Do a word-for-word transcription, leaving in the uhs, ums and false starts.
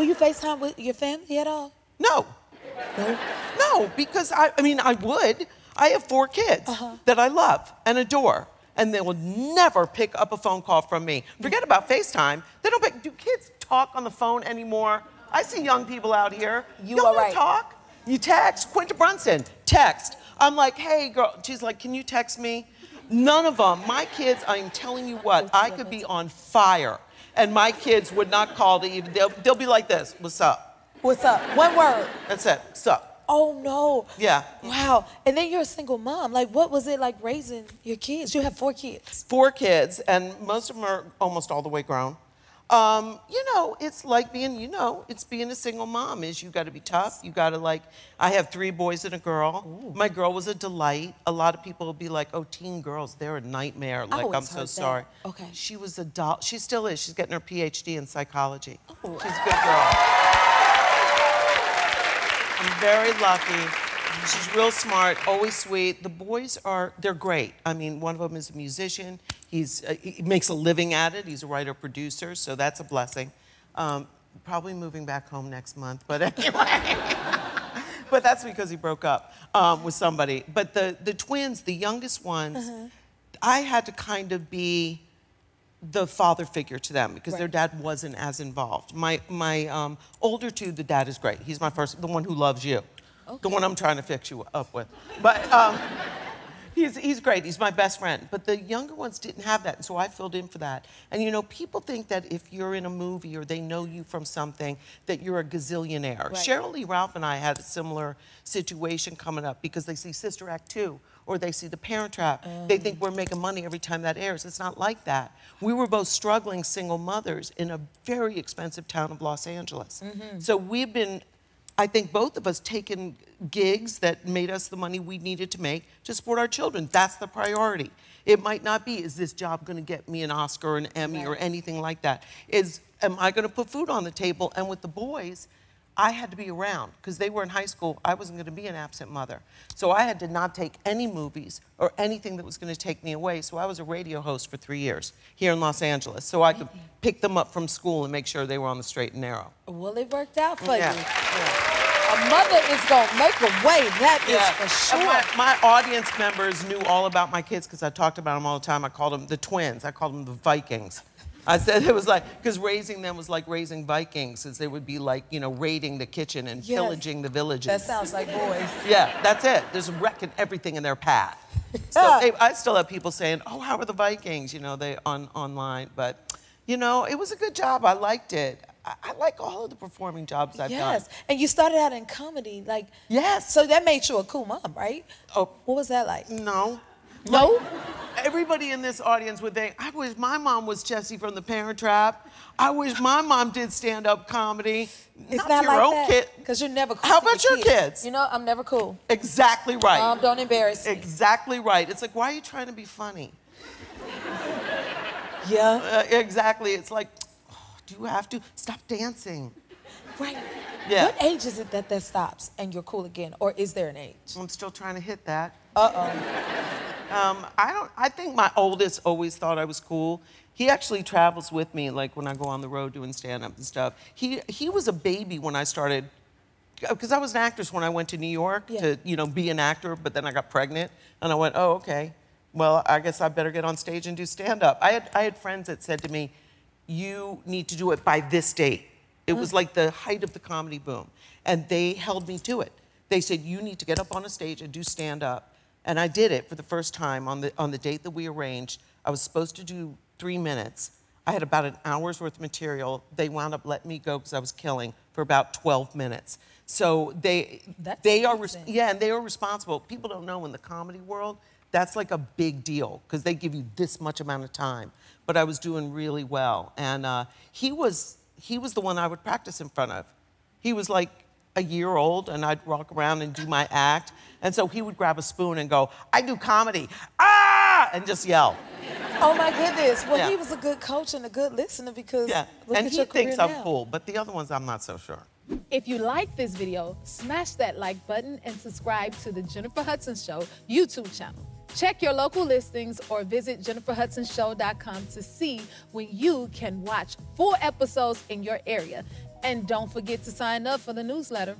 Do you FaceTime with your family at all? No. No? No, because I, I mean, I would. I have four kids uh-huh. that I love and adore, and they will never pick up a phone call from me. Forget about FaceTime. They don't pick, do kids talk on the phone anymore? I see young people out here. You Y'all are right. talk. You text. Quinta Brunson, text. I'm like, hey, girl. She's like, can you text me? None of them. My kids, I'm telling you what, I could be on fire, and my kids would not call to even, they'll, they'll be like this, what's up? What's up? One word. That's it, what's up? Oh, no. Yeah. Wow. And then you're a single mom. Like, what was it like raising your kids? You have four kids. Four kids, and most of them are almost all the way grown. Um, you know, it's like being, you know, it's being a single mom is you got to be tough. You got to like, I have three boys and a girl. Ooh. My girl was a delight. A lot of people will be like, oh, teen girls, they're a nightmare. Like, I'm so that. sorry. Okay. She was a doll. She still is. She's getting her P H D in psychology. Oh. She's a good girl. I'm very lucky. She's real smart, always sweet. The boys are, they're great. I mean, one of them is a musician. He's, uh, he makes a living at it. He's a writer-producer, so that's a blessing. Um, probably moving back home next month, but anyway. But that's because he broke up um, with somebody. But the, the twins, the youngest ones, uh-huh. I had to kind of be the father figure to them because right. their dad wasn't as involved. My, my um, older two, the dad is great. He's my first, the one who loves you. Okay. The one I'm trying to fix you up with. But um, he's, he's great. He's my best friend. But the younger ones didn't have that, and so I filled in for that. And, you know, people think that if you're in a movie or they know you from something, that you're a gazillionaire. Right. Cheryl Lee Ralph and I had a similar situation coming up because they see Sister Act two or they see The Parent Trap. Mm. They think we're making money every time that airs. It's not like that. We were both struggling single mothers in a very expensive town of Los Angeles. Mm-hmm. So we've been... I think both of us taken gigs that made us the money we needed to make to support our children. That's the priority. It might not be, is this job gonna get me an Oscar or an Emmy right. or anything like that? Is, am I gonna put food on the table? And with the boys, I had to be around because they were in high school. I wasn't gonna be an absent mother. So I had to not take any movies or anything that was gonna take me away. So I was a radio host for three years here in Los Angeles. So I could pick them up from school and make sure they were on the straight and narrow. Well, it worked out for yeah. you. Yeah. A mother is gonna make a way, that yeah. is for sure. My, my audience members knew all about my kids because I talked about them all the time. I called them the twins. I called them the Vikings. I said it was like, because raising them was like raising Vikings, since they would be like, you know, raiding the kitchen and yes. pillaging the villages. That sounds like boys. Yeah, that's it. There's wrecking everything in their path. So yeah. they, I still have people saying, oh, how are the Vikings? You know, they on online. But, you know, it was a good job. I liked it. I like all of the performing jobs I've yes. done. Yes, and you started out in comedy, like... Yes. So that made you a cool mom, right? Oh. What was that like? No. No? Like, everybody in this audience would think, I wish my mom was Jessie from The Parent Trap. I wish my mom did stand-up comedy. It's not, not your like own that. Kid. Because you're never cool. How about your kids? kids? You know, I'm never cool. Exactly right. Um, don't embarrass me. Exactly right. It's like, why are you trying to be funny? Yeah. Uh, exactly. It's like... Do you have to? Stop dancing. Right. Yeah. What age is it that that stops and you're cool again? Or is there an age? I'm still trying to hit that. Uh-oh. um, I don't, I think my oldest always thought I was cool. He actually travels with me, like when I go on the road doing stand-up and stuff. He, he was a baby when I started, because I was an actress when I went to New York yeah. to, you know, be an actor, but then I got pregnant and I went, oh, okay. Well, I guess I better get on stage and do stand-up. I had, I had friends that said to me, you need to do it by this date. It was like the height of the comedy boom. And they held me to it. They said, you need to get up on a stage and do stand-up. And I did it for the first time on the, on the date that we arranged. I was supposed to do three minutes. I had about an hour's worth of material. They wound up letting me go because I was killing for about twelve minutes. So they, they are, yeah, and they are responsible. People don't know in the comedy world, that's like a big deal because they give you this much amount of time. But I was doing really well. And uh, he was he was the one I would practice in front of. He was like a year old, and I'd walk around and do my act. And so he would grab a spoon and go, I do comedy, ah, and just yell. Oh, my goodness. Well, yeah. he was a good coach and a good listener because yeah. look and at he your thinks career I'm now. Cool, but the other ones, I'm not so sure. If you like this video, smash that like button and subscribe to the Jennifer Hudson Show YouTube channel. Check your local listings or visit jennifer hudson show dot com to see when you can watch full episodes in your area. And don't forget to sign up for the newsletter.